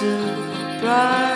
surprise.